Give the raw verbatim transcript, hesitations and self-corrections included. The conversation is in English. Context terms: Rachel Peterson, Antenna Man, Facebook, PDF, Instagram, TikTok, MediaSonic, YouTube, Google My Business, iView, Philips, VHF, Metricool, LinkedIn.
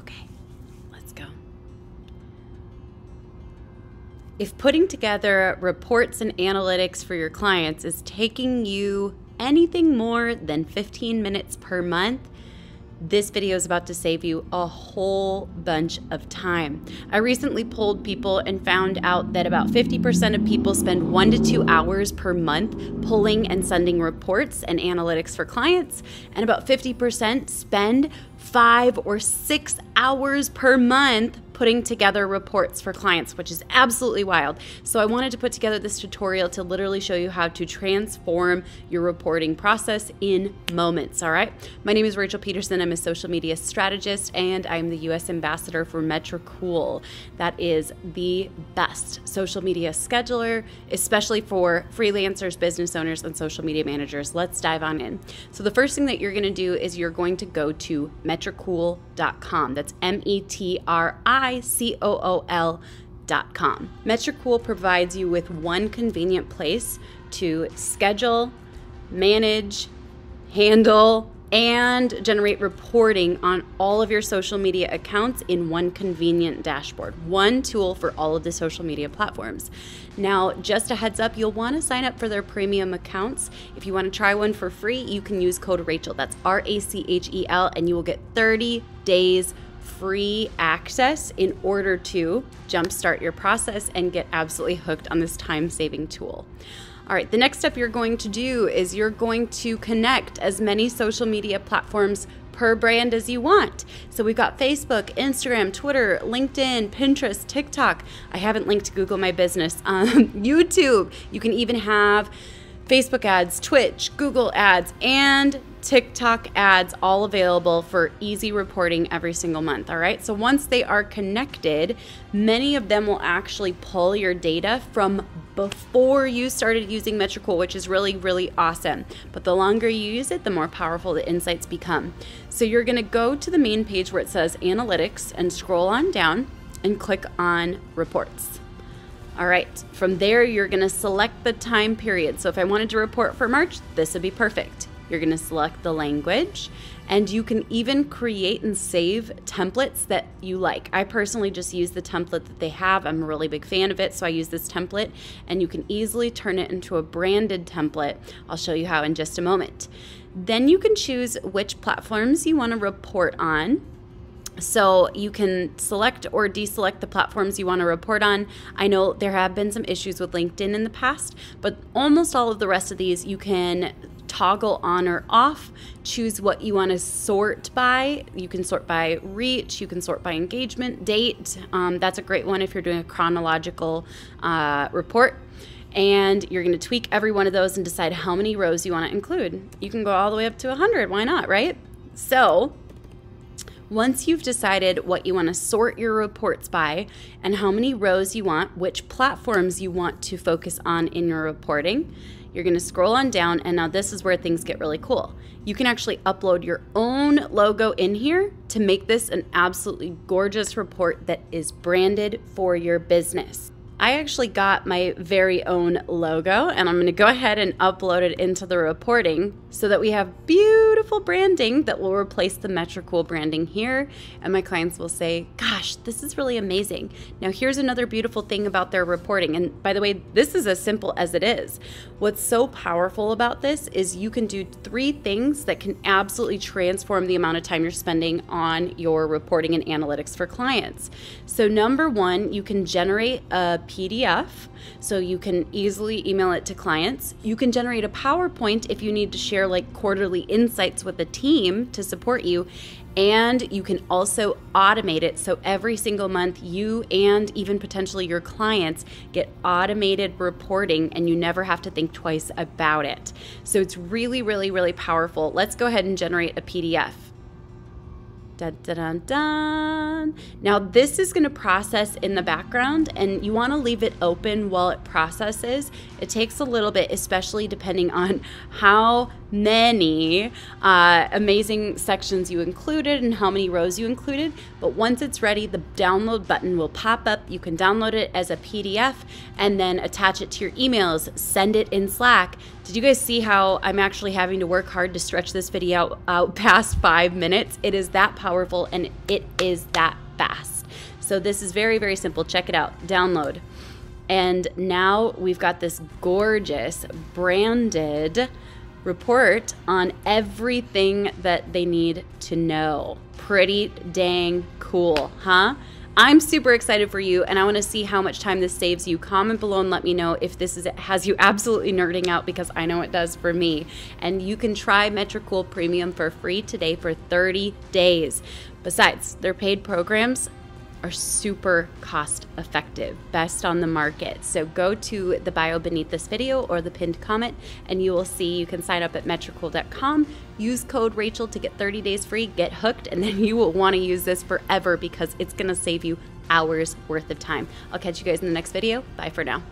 Okay, let's go. If putting together reports and analytics for your clients is taking you anything more than fifteen minutes per month, this video is about to save you a whole bunch of time. I recently polled people and found out that about fifty percent of people spend one to two hours per month pulling and sending reports and analytics for clients, and about fifty percent spend five or six hours per month putting together reports for clients, which is absolutely wild. So I wanted to put together this tutorial to literally show you how to transform your reporting process in moments, all right? My name is Rachel Peterson. I'm a social media strategist, and I'm the U S ambassador for Metricool. That is the best social media scheduler, especially for freelancers, business owners, and social media managers. Let's dive on in. So the first thing that you're gonna do is you're going to go to metricool dot com. That's M E T R I C O O L dot com. Metricool provides you with one convenient place to schedule, manage, handle, and generate reporting on all of your social media accounts in one convenient dashboard, one tool for all of the social media platforms. Now, just a heads up, you'll want to sign up for their premium accounts. If you want to try one for free, you can use code Rachel, that's R A C H E L, and you will get thirty days free access in order to jumpstart your process and get absolutely hooked on this time-saving tool. All right, the next step you're going to do is you're going to connect as many social media platforms per brand as you want. So we've got Facebook, Instagram, Twitter, LinkedIn, Pinterest, TikTok. I haven't linked to Google My Business. Um, YouTube, you can even have Facebook ads, Twitch, Google ads, and TikTok ads, all available for easy reporting every single month, all right? So once they are connected, many of them will actually pull your data from before you started using Metricool, which is really, really awesome. But the longer you use it, the more powerful the insights become. So you're gonna go to the main page where it says Analytics and scroll on down and click on Reports. All right, from there, you're gonna select the time period. So if I wanted to report for March, this would be perfect. You're gonna select the language, and you can even create and save templates that you like. I personally just use the template that they have. I'm a really big fan of it, so I use this template, and you can easily turn it into a branded template. I'll show you how in just a moment. Then you can choose which platforms you wanna report on. So you can select or deselect the platforms you want to report on. I know there have been some issues with LinkedIn in the past, but almost all of the rest of these you can toggle on or off, choose what you want to sort by. You can sort by reach, you can sort by engagement, date. Um, that's a great one if you're doing a chronological uh, report. And you're going to tweak every one of those and decide how many rows you want to include. You can go all the way up to one hundred. Why not, right? So once you've decided what you want to sort your reports by and how many rows you want, which platforms you want to focus on in your reporting, you're going to scroll on down, and now this is where things get really cool. You can actually upload your own logo in here to make this an absolutely gorgeous report that is branded for your business. I actually got my very own logo, and I'm gonna go ahead and upload it into the reporting so that we have beautiful branding that will replace the Metricool branding here, and my clients will say, gosh, this is really amazing. Now here's another beautiful thing about their reporting, and by the way, this is as simple as it is. What's so powerful about this is you can do three things that can absolutely transform the amount of time you're spending on your reporting and analytics for clients. So number one, you can generate a P D F, so you can easily email it to clients. You can generate a PowerPoint if you need to share like quarterly insights with a team to support you, and you can also automate it, so every single month you and even potentially your clients get automated reporting and you never have to think twice about it. So it's really, really, really powerful. Let's go ahead and generate a P D F. Dun, dun, dun, dun. Now this is going to process in the background, and you want to leave it open while it processes. It takes a little bit, especially depending on how many uh, amazing sections you included and how many rows you included. But once it's ready, the download button will pop up. You can download it as a P D F and then attach it to your emails, send it in Slack. Did you guys see how I'm actually having to work hard to stretch this video out, out past five minutes? It is that powerful and it is that fast. So this is very, very simple. Check it out. Download. And now we've got this gorgeous branded report on everything that they need to know. Pretty dang cool, huh? I'm super excited for you, and I want to see how much time this saves you. Comment below and let me know if this is, has you absolutely nerding out, because I know it does for me. And you can try Metricool Premium for free today for thirty days. Besides, their paid programs are super cost effective, best on the market. So go to the bio beneath this video or the pinned comment, and you will see you can sign up at metricool dot com. Use code Rachel to get thirty days free, get hooked, and then you will want to use this forever because it's going to save you hours worth of time. I'll catch you guys in the next video. Bye for now.